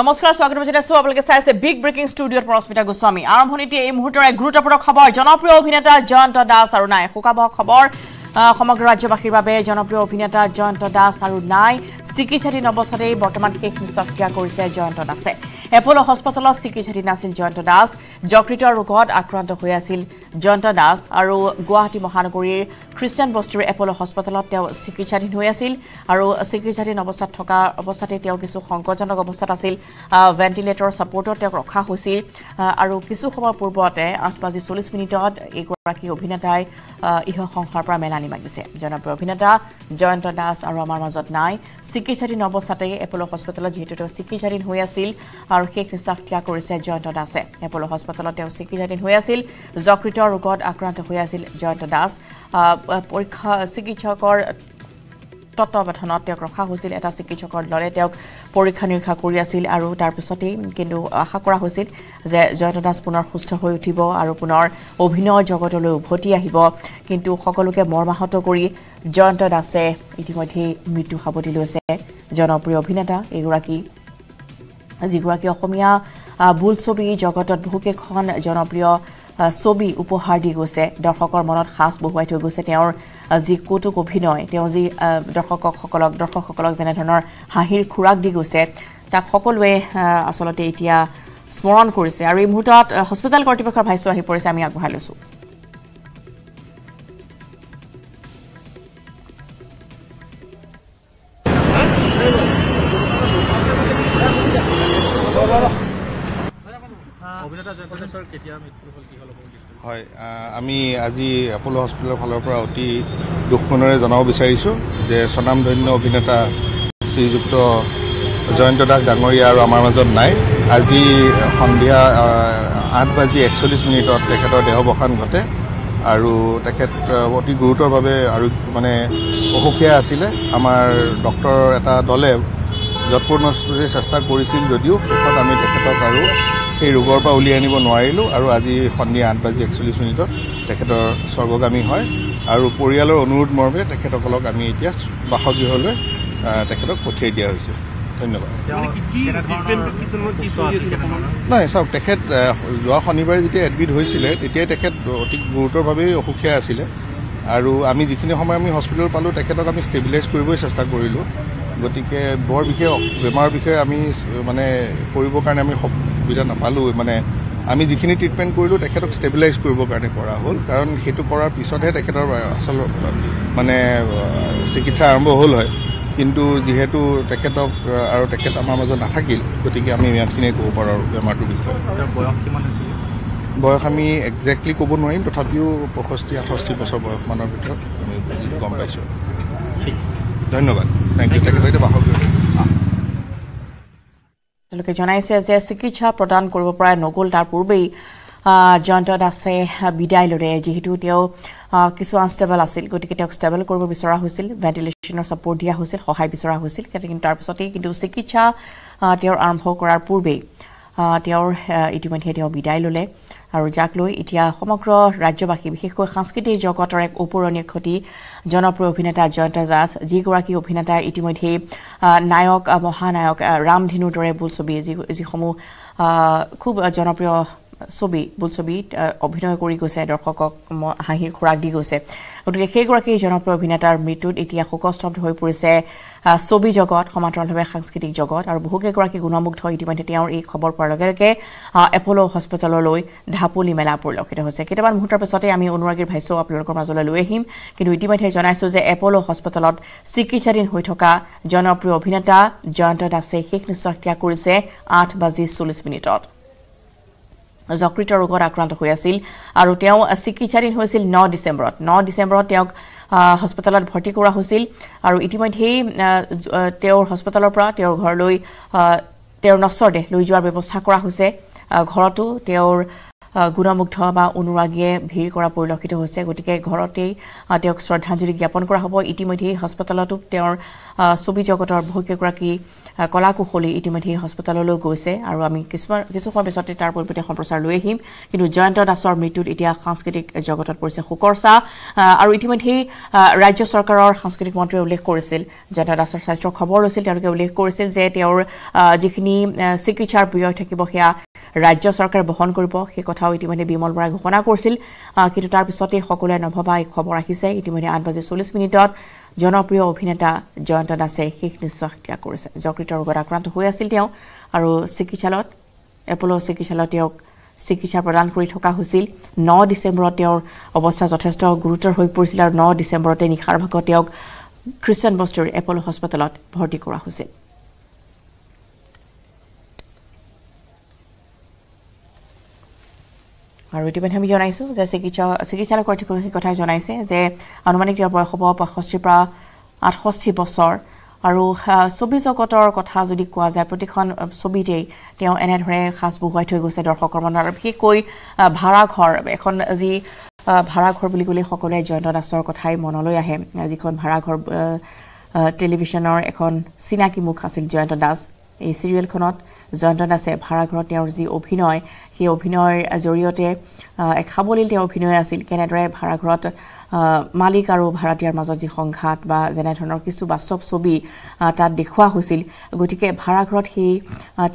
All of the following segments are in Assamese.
নমস্কাৰ, স্বাগতম জনাইছো আপোনালোকে চাইছে বিগ ব্ৰেকিং ষ্টুডিঅ'ৰ পৰা অস্মিতা গোস্বামী। আৰম্ভণিতে এই মুহূৰ্তৰ এক গুৰুত্বপূৰ্ণ খবৰ, জনপ্ৰিয় অভিনেতা জয়ন্ত দাস আৰু নাই। শোকাবহ খবৰ সমগ্ৰ ৰাজ্যবাসীৰ বাবে। জনপ্ৰিয় অভিনেতা জয়ন্ত দাস আৰু নাই। চিকিৎসাধীন অৱস্থাতেই বৰ্তমান শেষ নিশ্চক্ৰিয়া কৰিছে জয়ন্ত দাসে। এপ'ল' হস্পিটেলত চিকিৎসাধীন আছিল জয়ন্ত দাস। যকৃতৰ ৰোগত আক্ৰান্ত হৈ আছিল জয়ন্ত দাস আৰু গুৱাহাটী মহানগৰীৰ খ্ৰীষ্টান বস্তিৰ এপ'ল' হস্পিটেলত তেওঁ চিকিৎসাধীন হৈ আছিল আৰু চিকিৎসাধীন অৱস্থাত থকা অৱস্থাতে তেওঁ কিছু সংকটজনক অৱস্থাত আছিল। ভেণ্টিলেটৰ ছাপৰ্টত তেওঁক ৰখা হৈছিল আৰু কিছু সময় পূৰ্বতে 8:40 মিনিটত এইগৰাকী অভিনেতাই ইহ সংসাৰ পৰা মেলানি মাগিছে। জনপ্ৰিয় অভিনেতা জয়ন্ত দাস আৰু আমাৰ মাজত নাই। চিকিৎসাধীন অৱস্থাতে এপ'ল' হস্পিটেলত যিহেতু তেওঁ চিকিৎসাধীন হৈ আছিল আৰু শেষ নিশ্বাস ত্যাগ কৰিছে জয়ন্ত দাসে। এপ'ল' হস্পিটেলত তেওঁ চিকিৎসাধীন হৈ আছিল। যকৃতৰ ৰোগত আক্ৰান্ত হৈ আছিল জয়ন্ত দাস। পৰীক্ষা চিকিৎসকৰ তত্বাৱধানত তেওঁক ৰখা হৈছিল। এটা চিকিৎসকৰ দলে তেওঁক পৰীক্ষা নিৰীক্ষা কৰি আছিল আৰু তাৰপিছতেই কিন্তু আশা কৰা হৈছিল যে জয়ন্ত দাস পুনৰ সুস্থ হৈ উঠিব আৰু পুনৰ অভিনয় জগতলৈ উভতি আহিব, কিন্তু সকলোকে মৰ্মাহত কৰি জয়ন্ত দাসে ইতিমধ্যেই মৃত্যু সাৱটি লৈছে। জনপ্ৰিয় অভিনেতা এইগৰাকী, যিগৰাকী অসমীয়া বোলছবি জগতত বহুকেইখন জনপ্ৰিয় ছবি উপহাৰ দি গৈছে, দৰ্শকৰ মনত সাঁচ বহুৱাই থৈ গৈছে। তেওঁৰ যি কৌতুক অভিনয়, তেওঁ যি দৰ্শকসকলক যেনেধৰণৰ হাঁহিৰ খোৰাক দি গৈছে, তাক সকলোৱে আচলতে এতিয়া স্মৰণ কৰিছে। আৰু এই মুহূৰ্তত হস্পিটেল কৰ্তৃপক্ষৰ ভাষ্য আহি পৰিছে, আমি আগবঢ়াই লৈছোঁ। হয়, আমি আজি এপ'ল' হস্পিটেলৰ ফালৰ পৰা অতি দুখ মনেৰে জনাব বিচাৰিছোঁ যে স্বনামধন্য অভিনেতা শ্ৰীযুক্ত জয়ন্ত দাস ডাঙৰীয়া আৰু আমাৰ মাজত নাই। আজি সন্ধিয়া 8:41 মিনিটত তেখেতৰ দেহাৱসান ঘটে আৰু তেখেত অতি গুৰুতৰভাৱে আৰু অসুখীয়া আছিলে। আমাৰ ডক্টৰৰ এটা দলে যৎপৰোনাস্তি চেষ্টা কৰিছিল যদিও শেষত আমি তেখেতক আৰু সেই ৰোগৰ পৰা উলিয়াই আনিব নোৱাৰিলোঁ আৰু আজি সন্ধিয়া 8:41 মিনিটত তেখেতৰ স্বৰ্গগামী হয়। আৰু পৰিয়ালৰ অনুৰোধ মৰ্মে তেখেতসকলক আমি এতিয়া বাসগৃহলৈ তেখেতক পঠিয়াই দিয়া হৈছে। ধন্যবাদ। নাই, চাওক, তেখেত যোৱা শনিবাৰে যেতিয়া এডমিট হৈছিলে তেতিয়াই তেখেত অতি গুৰুতৰভাৱেই অসুখীয়া আছিলে আৰু আমি যিখিনি সময় আমি হস্পিটেল পালোঁ তেখেতক আমি ষ্টেবিলাইজ কৰিবই চেষ্টা কৰিলোঁ। গতিকে বৰ বিশেষ বেমাৰৰ বিষয়ে আমি কৰিবৰ কাৰণে আমি সুবিধা নাপালোঁ। আমি যিখিনি ট্ৰিটমেণ্ট কৰিলোঁ তেখেতক ষ্টেবিলাইজ কৰিবৰ কাৰণে কৰা হ'ল, কাৰণ সেইটো কৰাৰ পিছতহে তেখেতৰ আচল চিকিৎসা আৰম্ভ হ'ল হয়। কিন্তু যিহেতু তেখেতক আৰু তেখেত আমাৰ মাজত নাথাকিল, গতিকে আমি ইমানখিনিয়ে ক'ব পাৰোঁ আৰু বেমাৰটোৰ বিষয়ে। বয়স আমি একজেক্টলি ক'ব নোৱাৰিম, তথাপিও 65-68 বছৰ বয়সমানৰ ভিতৰত আমি গম পাইছোঁ। ধন্যবাদ। তেওঁলোকে জনাইছে যে চিকিৎসা প্ৰদান কৰিব পৰা নগ'ল, তাৰ পূৰ্বেই জয়ন্ত দাসে বিদায় ল'লে। যিহেতু তেওঁ কিছু আনষ্টেবল আছিল, গতিকে তেওঁক ষ্টেবল কৰিব বিচৰা হৈছিল, ভেণ্টিলেশ্যনৰ ছাপৰ্ট দিয়া হৈছিল, সহায় বিচৰা হৈছিল, কিন্তু তাৰপিছতেই কিন্তু চিকিৎসা তেওঁৰ আৰম্ভ কৰাৰ পূৰ্বেই তেওঁৰ ইতিমধ্যে তেওঁ বিদায় ল'লে। আৰু যাক লৈ এতিয়া সমগ্ৰ ৰাজ্যবাসী, বিশেষকৈ সাংস্কৃতিক জগতৰ এক অপূৰণীয় ক্ষতি। জনপ্ৰিয় অভিনেতা জয়ন্ত দাস, যিগৰাকী অভিনেতাই ইতিমধ্যেই নায়ক, মহানায়ক ৰামধেনুৰ দৰে বোলছবি, যিসমূহ খুব জনপ্ৰিয় ছবি, বোলছবিত অভিনয় কৰি গৈছে, দৰ্শকক হাঁহিৰ খোৰাক দি গৈছে। গতিকে সেইগৰাকী জনপ্ৰিয় অভিনেতাৰ মৃত্যুত এতিয়া শোকস্তব্ধ হৈ পৰিছে ছবি জগত, সমান্তৰালভাৱে সাংস্কৃতিক জগত আৰু বহুকেইগৰাকী গুণমুগ্ধ। ইতিমধ্যে তেওঁৰ এই খবৰ পোৱাৰ লগে লগে এপ'ল' হস্পিটেললৈ ঢাপলি মেলা পৰিলক্ষিত হৈছে। কেইটামান মুহূৰ্তৰ পিছতে আমি অনুৰাগীৰ ভাষ্য আপোনালোকৰ মাজলৈ লৈ আহিম, কিন্তু ইতিমধ্যে জনাইছোঁ যে এপ'ল' হস্পিটেলত চিকিৎসাধীন হৈ থকা জনপ্ৰিয় অভিনেতা জয়ন্ত দাসে শেষ নিশ্বাস ত্যাগ কৰিছে 8:40 মিনিটত। যকৃতৰ ৰোগত আক্ৰান্ত হৈ আছিল আৰু তেওঁ চিকিৎসাধীন হৈছিল 9 ডিচেম্বৰত। 9 ডিচেম্বৰত তেওঁক হস্পিটেলত ভৰ্তি কৰা হৈছিল আৰু ইতিমধ্যেই তেওঁৰ হস্পিটেলৰ পৰা তেওঁৰ ঘৰলৈ তেওঁৰ নশ্বৰদেহ লৈ যোৱাৰ ব্যৱস্থা কৰা হৈছে। ঘৰতো তেওঁৰ গুণমুগ্ধ বা অনুৰাগীয়ে ভিৰ কৰা পৰিলক্ষিত হৈছে। গতিকে ঘৰতেই তেওঁক শ্ৰদ্ধাঞ্জলি জ্ঞাপন কৰা হ'ব। ইতিমধ্যে হস্পিটেলতো তেওঁৰ ছবি জগতৰ বহুকেইগৰাকী কলাকুশলী ইতিমধ্যে হস্পিটেললৈ গৈছে আৰু আমি কিছু সময় পিছতে তাৰ পৰিৱৰ্তে সম্প্ৰচাৰ লৈ আহিম। কিন্তু জয়ন্ত দাসৰ মৃত্যুত এতিয়া সাংস্কৃতিক জগতত পৰিছে শোকৰ ছাঁ আৰু ইতিমধ্যেই ৰাজ্য চৰকাৰৰ সাংস্কৃতিক মন্ত্ৰীয়ে উল্লেখ কৰিছিল, জয়ন্ত দাসৰ স্বাস্থ্যৰ খবৰ লৈছিল, তেওঁলোকে উল্লেখ কৰিছিল যে তেওঁৰ যিখিনি চিকিৎসাৰ ব্যয় থাকিব সেয়া ৰাজ্য চৰকাৰে বহন কৰিব। সেই কথাও ইতিমধ্যে বিমল বৰাই ঘোষণা কৰিছিল। কিন্তু তাৰ পিছতে সকলোৱে নভবা এই খবৰ আহিছে। ইতিমধ্যে 8:40 জনপ্ৰিয় অভিনেতা জয়ন্ত দাসে শেষ নিশ্বাস ত্যাগ কৰিছে। যকৃতৰ ৰোগত আক্ৰান্ত হৈ আছিল তেওঁ আৰু চিকিৎসালয়ত এপ'ল' চিকিৎসালয়ত তেওঁক চিকিৎসা প্ৰদান কৰি থকা হৈছিল। 9 ডিচেম্বৰত তেওঁৰ অৱস্থা যথেষ্ট গুৰুতৰ হৈ পৰিছিল আৰু 9 ডিচেম্বৰতে নিশাৰ ভাগত তেওঁক খ্ৰীষ্টান বস্তিৰ এপ'ল' হস্পিটেলত ভৰ্তি কৰা হৈছিল। আৰু ইতিমধ্যে আমি জনাইছোঁ যে চিকিৎসালয় কৰ্তৃপক্ষৰ কথাই জনাইছে যে আনুমানিক তেওঁৰ বয়স হ'ব 65 পৰা 68 বছৰ। আৰু ছবি জগতৰ কথা যদি কোৱা যায়, প্ৰতিখন ছবিতেই তেওঁ এনেদৰে সাজ বহুৱাই থৈ গৈছে দৰ্শকৰ মনত। আৰু বিশেষকৈ ভাড়াঘৰ, এখন যি ভাড়াঘৰ বুলি ক'লে সকলোৱে জয়ন্ত দাসৰ কথাই মনলৈ আহে, যিখন ভাড়াঘৰ টেলিভিশ্যনৰ এখন চিনাকি মুখ আছিল জয়ন্ত দাস। এই চিৰিয়েলখনত জয়ন্ত দাসে ভাড়াঘৰত তেওঁৰ যি অভিনয়, সেই অভিনয়ৰ জৰিয়তে এক সাৱলীল তেওঁৰ অভিনয় আছিল। কেনেদৰে ভাড়াঘৰত মালিক আৰু ভাড়াতীয়াৰ মাজত যি সংঘাত বা যেনেধৰণৰ কিছু বাস্তৱ ছবি তাত দেখুওৱা হৈছিল। গতিকে ভাড়াঘৰত সেই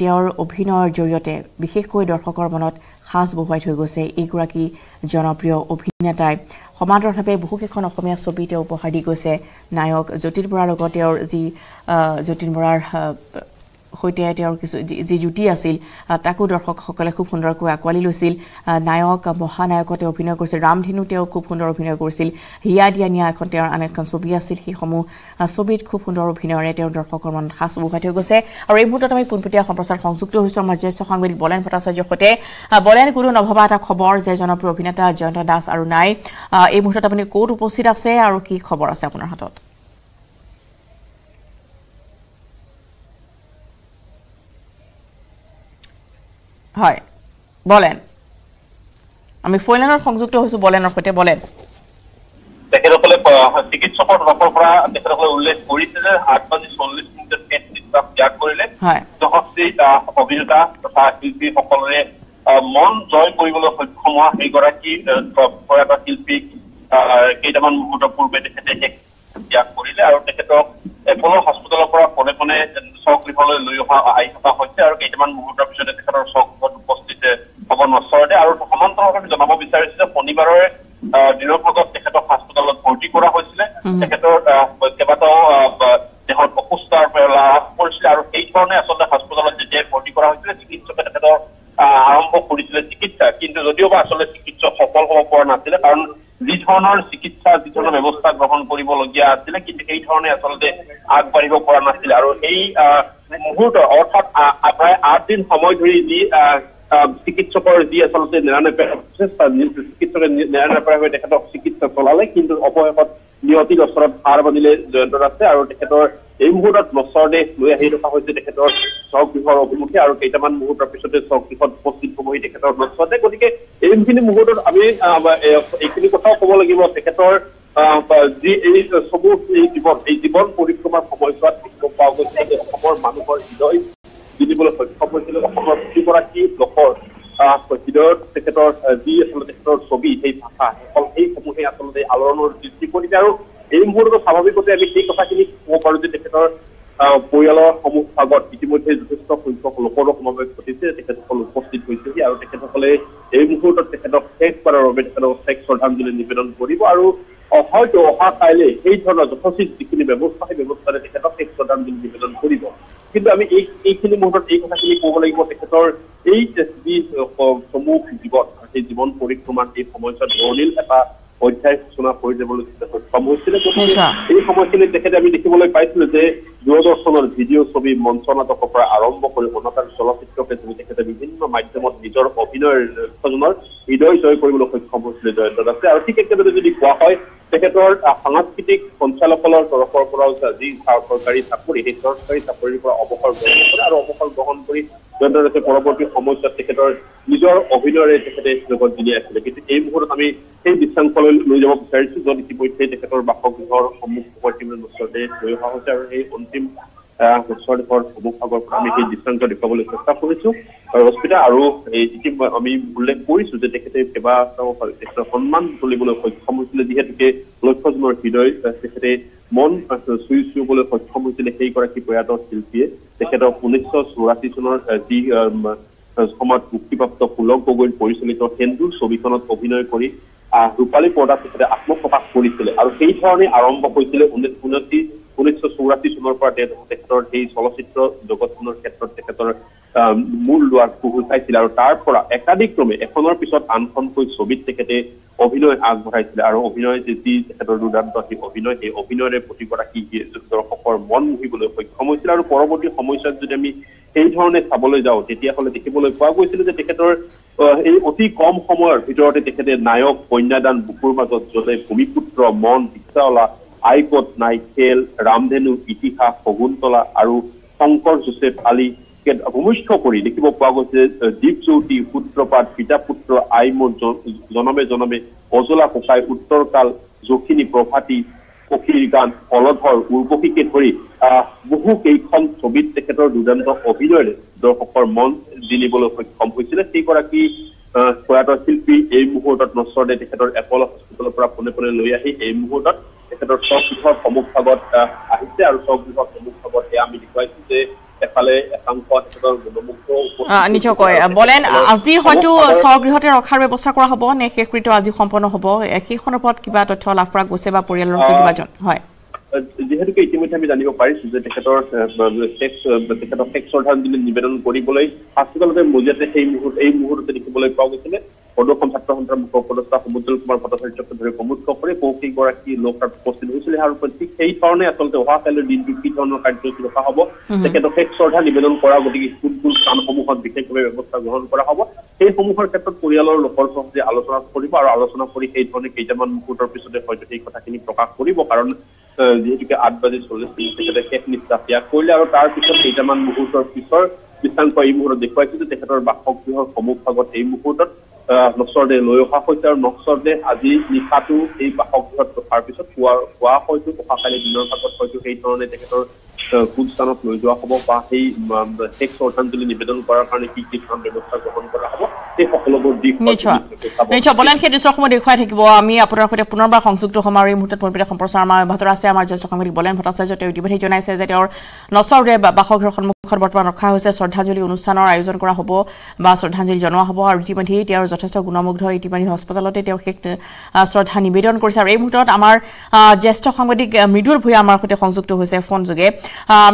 তেওঁৰ অভিনয়ৰ জৰিয়তে বিশেষকৈ দৰ্শকৰ মনত সাঁচ বহুৱাই থৈ গৈছে এইগৰাকী জনপ্ৰিয় অভিনেতাই। সমান্তৰালভাৱে বহুকেইখন অসমীয়া ছবি তেওঁ উপহাৰ দি গৈছে। নায়ক যতীন বৰাৰ লগত তেওঁৰ যি যতীন বৰাৰ সৈতে তেওঁৰ কিছু যি জুটি আছিল তাকো দৰ্শকসকলে খুব সুন্দৰকৈ আঁকোৱালি লৈছিল। নায়ক মহানায়কতে অভিনয় কৰিছিল, ৰামধেনু তেওঁ খুব সুন্দৰ অভিনয় কৰিছিল। হিয়া দিয়া নিয়া এখন তেওঁৰ আন এখন ছবি আছিল, সেইসমূহ ছবিত খুব সুন্দৰ অভিনয়েৰে তেওঁ দৰ্শকৰ মনত সাঁচ বহুৱাই থৈ গৈছে। আৰু এই মুহূৰ্তত আমি পোনপটীয়া সম্প্ৰচাৰ সংযুক্ত হৈছোঁ আমাৰ জ্যেষ্ঠ সাংবাদিক বলেন ভট্টাচাৰ্যৰ সৈতে। বলেন, কোনো নভবা এটা খবৰ যে জনপ্ৰিয় অভিনেতা জয়ন্ত দাস আৰু নাই। এই মুহূৰ্তত আপুনি ক'ত উপস্থিত আছে আৰু কি খবৰ আছে আপোনাৰ হাতত? হয় বলেন, আমি ফোনলাইনত সংযুক্ত হৈছো বলেনৰ সৈতে। বলেন, তেখেতসকলে চিকিৎসকৰ তৰফৰ পৰা তেখেতসকলে উল্লেখ কৰিছে যে 8:40 শেষ নিশ্বাস ত্যাগ কৰিলে। যশস্বী অভিনেতা তথা শিল্পীসকলৰে মন জয় কৰিবলৈ সক্ষম হোৱা সেইগৰাকী প্ৰয়াত শিল্পীক কেইটামান মুহূৰ্ত পূৰ্বে তেখেতে শেষ ত্যাগ কৰিলে আৰু তেখেতক এপ'ল' হস্পিটেলৰ পৰা পোনে পোনে স্বগৃহলৈ লৈ অহা আহি থকা হৈছে আৰু কেইটামান মুহূৰ্তৰ পিছতে তেখেতৰ স্বগৃহত উপস্থিত হ'ব নচৰতে। আৰু সমান্তৰালভাৱে জনাব বিচাৰিছে যে শনিবাৰৰ দিনৰ ভাগত তেখেতক হস্পিটেলত ভৰ্তি কৰা হৈছিলে। তেখেতৰ কেইবাটাও দেহত অসুস্থতাৰ লাভ কৰিছিলে আৰু সেই ধৰণে আচলতে হস্পিটেলত যেতিয়াই ভৰ্তি কৰা হৈছিলে চিকিৎসকে তেখেতৰ আৰম্ভ কৰিছিলে চিকিৎসা। কিন্তু যদিওবা আচলতে চিকিৎসক সফল হ'ব পৰা নাছিলে, কাৰণ যি ধৰণৰ চিকিৎসা, যি ধৰণৰ ব্যৱস্থা গ্ৰহণ কৰিবলগীয়া আছিলে কিন্তু সেই ধৰণে আচলতে আগবাঢ়িব পৰা নাছিলে। আৰু এই মুহূৰ্ত অৰ্থাৎ প্ৰায় 8 দিন সময় ধৰি যি চিকিৎসকৰ যি আচলতে চিকিৎসকে নেৰানেপেৰাকৈ তেখেতক চিকিৎসা চলালে কিন্তু অৱশেষত নিয়তিৰ ওচৰত হাৰ বান্ধিলে জয়ন্ত দাসে। আৰু তেখেতৰ এই মুহূৰ্তত মচৰদেহ লৈ আহি থকা হৈছে তেখেতৰ স্বগৃহৰ অভিমুখে আৰু কেইটামান মুহূৰ্তৰ পিছতে স্বগৃহত উপস্থিত হ'বহি তেখেতৰ মচৰদেহ। গতিকে এইখিনি মুহূৰ্তত আমি এইখিনি কথাও ক'ব লাগিব, তেখেতৰ যি এই চবু এই জীৱন, এই জীৱন পৰিক্ৰমাৰ সময়ছোৱাত পোৱা গৈছে যে অসমৰ মানুহৰ হৃদয় জিলিবলৈ সক্ষম হৈছিলে। অসমৰ প্ৰতিগৰাকী লোকৰ হৃদয়ত তেখেতৰ যি আচলতে তেখেতৰ ছবি, সেই ভাষা, অকল সেইসমূহে আচলতে আলোড়নৰ সৃষ্টি কৰিছে। আৰু এই মুহূৰ্তত স্বাভাৱিকতে আমি সেই কথাখিনি ক'ব পাৰোঁ যে তেখেতৰ পৰিয়ালৰ সমূহ ভাগত ইতিমধ্যে যথেষ্ট সংখ্যক লোকৰো সমাৱেশ ঘটিছে, তেখেতসকল উপস্থিত হৈছেহি আৰু তেখেতসকলে এই মুহূৰ্তত তেখেতক শেষবাৰৰ বাবে তেখেতক শেষ শ্ৰদ্ধাঞ্জলি নিবেদন কৰিব। আৰু হয়তো অহা কাইলৈ সেই ধৰণৰ যথোচিত যিখিনি ব্যৱস্থা, সেই ব্যৱস্থাৰে তেখেতক শেষ শ্ৰদ্ধাঞ্জলি নিবেদন কৰিব। কিন্তু আমি এইখিনি মুহূৰ্তত এই কথাখিনি ক'ব লাগিব, তেখেতৰ এই যি সমূহ জীৱন, সেই জীৱন পৰিক্ৰমাৰ এই সময়ছোৱাত বৰ্ণিল এটা অধ্যায় সূচনা কৰি যাবলৈ সক্ষম হৈছিলে। গতিকে এই সময়খিনিত তেখেতে আমি দেখিবলৈ পাইছিলো যে দূৰদৰ্শনৰ ভিডিঅ' ছবি, মঞ্চ নাটকৰ পৰা আৰম্ভ কৰি অনাতাৰ চলচ্চিত্ৰকে তুমি তেখেতে বিভিন্ন মাধ্যমত নিজৰ অভিনয়ৰ জনৰ হৃদয় জয় কৰিবলৈ সক্ষম হৈছিলে জয়ন্ত দাসে। আৰু ঠিক একেদৰে যদি কোৱা হয়, তেখেতৰ সাংস্কৃতিক সঞ্চালকালয়ৰ তৰফৰ পৰাও যি চৰকাৰী চাকৰি, সেই চৰকাৰী চাকৰিৰ পৰা অৱসৰ গ্ৰহণ কৰে আৰু অৱসৰ গ্ৰহণ কৰি জয়ন্ত দাসে পৰবৰ্তী সময়ত তেখেতৰ নিজৰ অভিনয়ৰে তেখেতে জগত জিলি আছিলে, কিন্তু এই মুহূৰ্তত আমি সেই বিশ্বাংশলৈ লৈ যাব বিচাৰিছো য'ত ইতিমধ্যে তেখেতৰ বাসগৃহৰ সন্মুখৰ কিমান বছৰতে লৈ অহা হৈছে আৰু এই অন্তিম সন্মুখৰ সন্মুখভাগৰ আমি সেই দৃষ্টান্ত দেখুৱাবলৈ চেষ্টা কৰিছো ৰশ্মিতা। আৰু এই আমি উল্লেখ কৰিছো যে তেখেতে কেইবাটাও তেখেতৰ সন্মান তুলিবলৈ সক্ষম হৈছিলে, যিহেতুকে লক্ষ্যজনৰ হৃদয় তেখেতে মন চুই চুবলৈ সক্ষম হৈছিলে সেইগৰাকী প্ৰয়াত শিল্পীয়ে। তেখেতক 1984 চনৰ যি সমাজ মুক্তিপ্ৰাপ্ত পুলক গগৈৰ পৰিচালিত সেন্দুৰ ছবিখনত অভিনয় কৰি ৰূপালী পৰ্দাত তেখেতে আত্মপ্ৰকাশ কৰিছিলে আৰু সেই ধৰণে আৰম্ভ হৈছিলে 1984 চনৰ পৰা তেখেতৰ সেই চলচ্চিত্ৰ জগতখনৰ ক্ষেত্ৰত তেখেতৰ মূল লোৱাৰ সুযোগ পাইছিল আৰু তাৰ পৰা একাধিক্ৰমে এখনৰ পিছত আনখনকৈ ছবিত তেখেতে অভিনয় আগবঢ়াইছিলে আৰু অভিনয় যি তেখেতৰ দুৰ্দান্ত সেই অভিনয়, সেই অভিনয়ৰে প্ৰতিগৰাকী দৰ্শকৰ মন মুহিবলৈ সক্ষম হৈছিল। আৰু পৰৱৰ্তী সময়ছোৱাত যদি আমি সেই ধৰণে চাবলৈ যাওঁ তেতিয়াহ'লে দেখিবলৈ পোৱা গৈছিল যে তেখেতৰ এই অতি কম সময়ৰ ভিতৰতে তেখেতে নায়ক, কন্যাদান, বুকুৰ মাজত জ্বলে, ভূমিপুত্ৰ, মন, বিশালা, আইকট, নাইকেল, ৰামধেনু, ইতিহাস, শগুন্তলা আৰু শংকৰ যোচেফ আলী ভূমিষ্ঠ কৰি দেখিব পোৱা গৈছে দীপজ্যোতি, সূত্ৰপাত, পিতা পুত্ৰ, আই মোৰ জনমে জনমে, অজলা ককাই, উত্তৰকাল, জখিনী, প্ৰভাতী, পক্ষীৰ গান, অলধৰ, উৰ্বশীকে ধৰি বহু কেইখন ছবিত তেখেতৰ দুৰ্দান্ত অভিনয়ৰে দৰ্শকৰ মন জিলিবলৈ সক্ষম হৈছিলে। সেইগৰাকী প্ৰয়াত শিল্পী এই মুহূৰ্তত নশ্বৰদে তেখেতৰ এপ'ল' হস্পিটেলৰ পৰা পোনে পোনে লৈ আহি এই মুহূৰ্তত তেখেতৰ স্বগৃহৰ সমুখভাগত আহিছে আৰু স্বগৃহৰ সমুখভাগত এয়া আমি দেখুৱাইছো যে এফালে একাংশ তেখেতৰ গুণমুগ্ধ নিজকৈ বলেন আজি হয়তো স্বগৃহতে ৰখাৰ ব্যৱস্থা কৰা হ'ব নে শেষকৃত্য আজি সম্পন্ন হ'ব, সেইখনৰ ওপৰত কিবা তথ্য লাভ কৰা গৈছে বা পৰিয়ালৰ কিবাজন হয়? যিহেতুকে ইতিমধ্যে আমি জানিব পাৰিছো যে তেখেতৰ শেষ শ্ৰদ্ধাঞ্জলি নিবেদন কৰিবলৈ হাস্পতালতে মজিয়াতে এই মুহূৰ্ততে দেখিবলৈ পোৱা গৈছিলে সদৌ ছাত্ৰ সন্থাৰ মুখ্য উপদেষ্টা সমুদ্ৰ কুমাৰ ভট্টাচাৰ্যক ধৰি প্ৰমুখ্য কৰি বহুকেইগৰাকী লোক তাত উপস্থিত হৈছিলে আৰু ঠিক সেই ধৰণে আচলতে অহা কাইলৈ দিনটো কি ধৰণৰ কাৰ্যসূচী ৰখা হ'ব, তেখেতক শেষ শ্ৰদ্ধা নিবেদন কৰা গতিকে কোন কোন স্থানসমূহত বিশেষভাৱে ব্যৱস্থা গ্ৰহণ কৰা হ'ব সেইসমূহৰ ক্ষেত্ৰত পৰিয়ালৰ লোকৰ সৈতে আলোচনা কৰিব আৰু আলোচনা কৰি সেই ধৰণে কেইটামান মুহূৰ্তৰ পিছতে হয়তো সেই কথাখিনি প্ৰকাশ কৰিব, কাৰণ যিহেতুকে 8:40 তেখেতে শেষ নিশ্বাস ত্যাগ কৰিলে আৰু তাৰ পিছত কেইটামান মুহূৰ্তৰ পিছৰ দৃষ্টান্ত এই মুহূৰ্তত দেখুৱাইছে যে তেখেতৰ বাসগৃহৰ সমুখভাগত এই মুহূৰ্তত নশ্বৰদে লৈ অহা হৈছে আৰু নশ্বৰদে আজি নিশাটো এই বাসগৃহত ৰখাৰ পিছত পুৱা হয়তো অহাকালি দিনৰ ভাগত হয়তো সেই ধৰণে তেখেতৰ কুলস্থানত লৈ যোৱা হ'ব বা সেই শেষ শ্ৰদ্ধাঞ্জলি নিবেদন কৰাৰ কাৰণে কি কি ধৰণৰ ব্যৱস্থা গ্ৰহণ কৰা হ'ব সেই সকলোবোৰ দিশ নিশ্চয় বলেন সেই দৃশ্যসমূহ দেখুৱাই থাকিব। আমি আপোনাৰ সৈতে পুনৰবাৰ সংযুক্ত হ'ম আৰু এই মুহূৰ্তত পৰিৱেশ সম্প্ৰচাৰ আমাৰ অব্যাহত আছে। আমাৰ জ্যেষ্ঠ সাংবাদিক বলেন ভট্টাচাৰ্য তেওঁ ইতিমধ্যে জনাইছে যে তেওঁৰ নশ্বৰদে বাসগৃহৰ সন্মুখত বৰ্তমান ৰখা হৈছে, শ্ৰদ্ধাঞ্জলি অনুষ্ঠানৰ আয়োজন কৰা হ'ব বা শ্ৰদ্ধাঞ্জলি জনোৱা হ'ব আৰু ইতিমধ্যেই তেওঁৰ যথেষ্ট গুণমুগ্ধ ইতিমধ্যে হস্পিটেলতে তেওঁ শেষ শ্ৰদ্ধা নিবেদন কৰিছে। আৰু এই মুহূৰ্তত আমাৰ জ্যেষ্ঠ সাংবাদিক মৃদুল ভূঞা আমাৰ সৈতে সংযুক্ত হৈছে ফোনযোগে।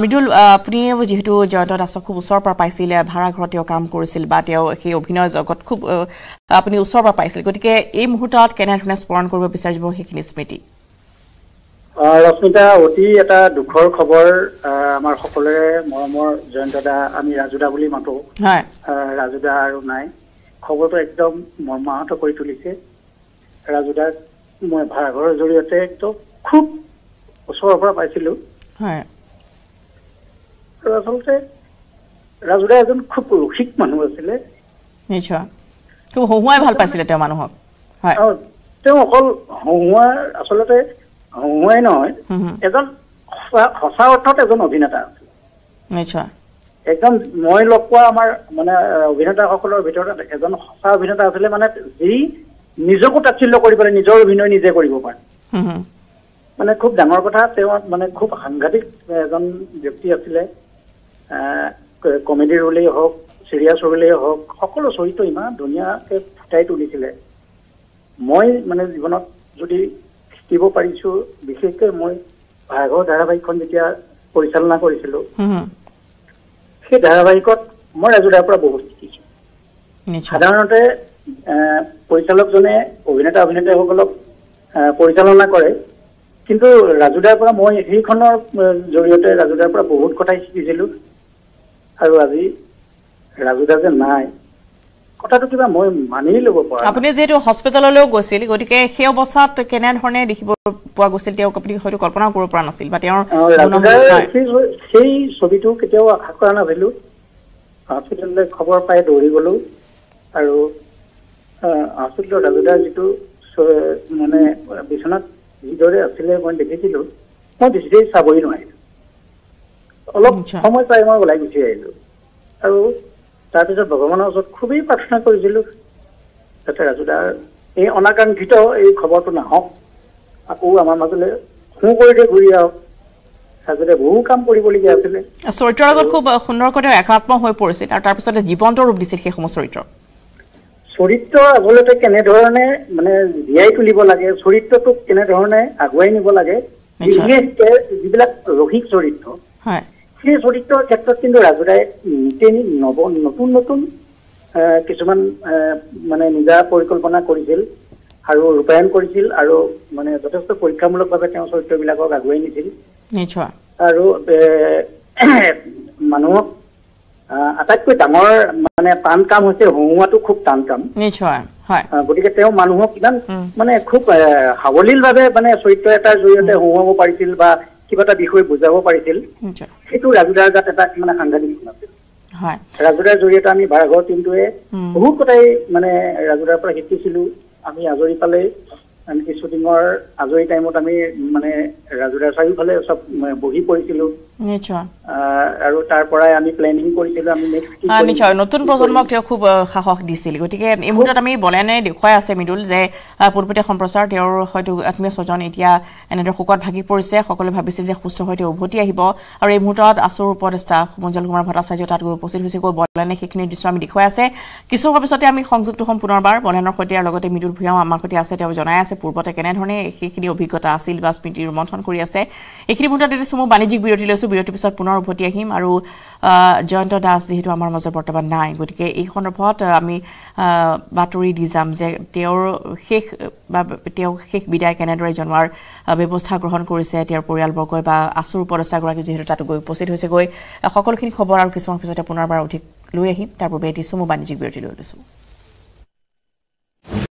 মৃদুল, আপুনি যিহেতু জয়ন্ত দাসক খুব ওচৰৰ পৰা পাইছিলে, ভাড়াঘৰত তেওঁ কাম কৰিছিল বা তেওঁ সেই অভিনয় জগত খুব আপুনি ওচৰৰ পৰা পাইছিল, গতিকে এই মুহূৰ্তত কেনেধৰণে স্মৰণ কৰিব বিচাৰিব সেইখিনি স্মৃতি? ৰশ্মিতা, অতি এটা দুখৰ খবৰ আমাৰ সকলোৰে মৰমৰ জয়ন্ত দা, আমি ৰাজুদা বুলি মাতো, ৰাজুদা আৰু নাই, খবৰটো একদম মৰ্মাহত কৰি তুলিছে। ৰাজুদাক মই ভাড়াঘৰৰ জৰিয়তে একদম খুব ওচৰৰ পৰা পাইছিলোঁ আৰু আচলতে ৰাজুদা এজন খুব ৰসিক মানুহ আছিলে, ভাল পাইছিলে তেওঁ মানুহক। তেওঁ অকল হহুৱাৰ আচলতে হহুৱাই নহয়, এজন সঁচা অৰ্থত এজন অভিনেতা আছিলে। একদম মই লগ পোৱা আমাৰ মানে অভিনেতাসকলৰ ভিতৰত এজন সঁচা অভিনেতা আছিলে, মানে যি নিজকো তাচ্ছিল্য কৰি পেলাই নিজৰ অভিনয় নিজে কৰিব পাৰে, মানে খুব ডাঙৰ কথা। তেওঁ মানে খুব সাংঘাতিক এজন ব্যক্তি আছিলে, কমেডি ৰোলেই হওক, চিৰিয়াছ ৰোলেই হওক, সকলো চৰিত্ৰ ইমান ধুনীয়াকৈ ফুটাই তুলিছিলে। মই মানে জীৱনত যদি শিকিব পাৰিছোঁ, বিশেষকৈ মই ভাগৰ ধাৰাবাহিকখন যেতিয়া পৰিচালনা কৰিছিলোঁ সেই ধাৰাবাহিকত মই ৰাজুদাৰ পৰা বহুত শিকিছোঁ। সাধাৰণতে পৰিচালকজনে অভিনেতা অভিনেতাসকলক পৰিচালনা কৰে, কিন্তু ৰাজুদাৰ পৰা মই সেইখনৰ জৰিয়তে ৰাজুদাৰ পৰা বহুত কথাই শিকিছিলোঁ। আৰু আজি ৰাজুদা যে নাই, কথাটো কিবা মই মানি ল'ব পৰা। আপুনি যিহেতু হস্পিটেললৈও গৈছিল, গতিকে সেই অৱস্থাত কেনেধৰণে দেখিব পোৱা গৈছিল তেওঁক আপুনি হয়তো কল্পনা কৰিব পৰা নাছিল বা তেওঁৰ সেই ছবিটো কেতিয়াও আশা কৰা নাছিলোঁ। হস্পিটেললৈ খবৰ পাই দৌৰি গ'লোঁ আৰু হস্পিটেলৰ ৰাজুদাৰ যিটো মানে বিচনাত যিদৰে আছিলে মই দেখিছিলোঁ, মই বেছিকৈ চাবই নোৱাৰিলোঁ। অলপ সময় পাই মই ওলাই গুচি আহিলোঁ আৰু তাৰপিছত ভগৱানৰ ওচৰত খুবেই প্ৰাৰ্থনা কৰিছিলোঁ যাতে ৰাজুদাৰ এই অনাকাংক্ষিত এই খবৰটো নাহক, আকৌ আমাৰ মাজলৈ সু কৰিতে ঘূৰি আহক। ৰাজুদাই বহু কাম কৰিবলগীয়া আছিলে, চৰিত্ৰৰ লগত খুব সুন্দৰকৈ একাত্ম হৈ পৰিছিল আৰু তাৰপিছতে জীৱন্ত ৰূপ দিছিল। সেই সময় চৰিত্ৰ আগলৈকে কেনেধৰণে মানে জীয়াই তুলিব লাগে, চৰিত্ৰটোক কেনেধৰণে আগুৱাই নিব লাগে, যিবিলাক ৰসিক চৰিত্ৰ সেই চৰিত্ৰৰ ক্ষেত্ৰত কিন্তু ৰাজুদাই নিতেই নতুন নতুন কিছুমান মানে নিজা পৰিকল্পনা কৰিছিল আৰু ৰূপায়ণ কৰিছিল আৰু মানে যথেষ্ট পৰীক্ষামূলকভাৱে তেওঁ চৰিত্ৰবিলাকক আগুৱাই নিছিল আৰু মানুহক আটাইতকৈ ডাঙৰ মানে টান কাম হৈছে হুহুৱাটো, খুব টান কাম নিশ্চয়। গতিকে তেওঁ মানুহক কিমান মানে খুব সাৱলীলভাৱে মানে চৰিত্ৰ এটাৰ জৰিয়তে হুহুৱাব পাৰিছিল বা কিবা এটা বিষয় বুজাব পাৰিছিল, সেইটো ৰাজুদাৰ গাত এটা মানে সাংঘাতিক গুণ আছিল। ৰাজুদাৰ জৰিয়তে আমি ভাড়াঘৰ টিমটোৱে বহুত কথাই মানে ৰাজুদাৰ পৰা শিকিছিলোঁ। আমি আজৰি পালে আমি শ্বুটিঙৰ আজৰি টাইমত আমি মানে ৰাজুদাৰ চাৰিওফালে চব বহি পৰিছিলোঁ আৰু তাৰ পৰাই আমি প্লেনিং কৰিছিলোঁ। আমি নিশ্চয় নতুন প্ৰজন্মক তেওঁ খুব সাহস দিছিল। গতিকে এই মুহূৰ্তত আমি বলেনে দেখুৱাই আছে মৃদুল যে পূৰ্বতে সম্প্ৰচাৰ তেওঁৰ হয়তো আত্মীয় স্বজন এতিয়া এনেদৰে শোকত ভাগি পৰিছে, সকলোৱে ভাবিছিল যে সুস্থ হৈ তেওঁ উভতি আহিব আৰু এই মুহূৰ্তত আছুৰ উপদেষ্টা মঞ্জল কুমাৰ ভট্টাচাৰ্য তাত গৈ উপস্থিত হৈছে। গৈ বলেনে সেইখিনি দৃশ্য আমি দেখুৱাই আছে। কিছু পিছতে আমি সংযুক্ত হ'ম পুনৰবাৰ বলেনৰ সৈতে, লগতে মৃদুল ভূঞাও আমাৰ সৈতে আছে। তেওঁ জনাই আছে পূৰ্বতে কেনেধৰণে সেইখিনি অভিজ্ঞতা আছিল বা স্মৃতি ৰোমন্থন কৰি আছে। এইখিনি মুহূৰ্তত এতিয়া চমু বাণিজ্যিক বিৰতি লৈছোঁ, বিৰতিৰ পিছত পুনৰ উভতি আহিম। আৰু জয়ন্ত দাস যিহেতু আমাৰ মাজত বৰ্তমান নাই, গতিকে এই সন্দৰ্ভত আমি বাতৰি দি যাম যে তেওঁৰ শেষ বা তেওঁ শেষ বিদায় কেনেদৰে জনোৱাৰ ব্যৱস্থা গ্ৰহণ কৰিছে তেওঁৰ পৰিয়ালবৰ্গই বা আছুৰ উপদেষ্টাগৰাকী যিহেতু তাত গৈ উপস্থিত হৈছেগৈ। সকলোখিনি খবৰ আৰু কিছুমান পিছতে পুনৰবাৰ অধিক লৈ আহিম। তাৰ পূৰ্বে এটি চমু বাণিজ্যিক বিৰতি লৈ লৈছোঁ।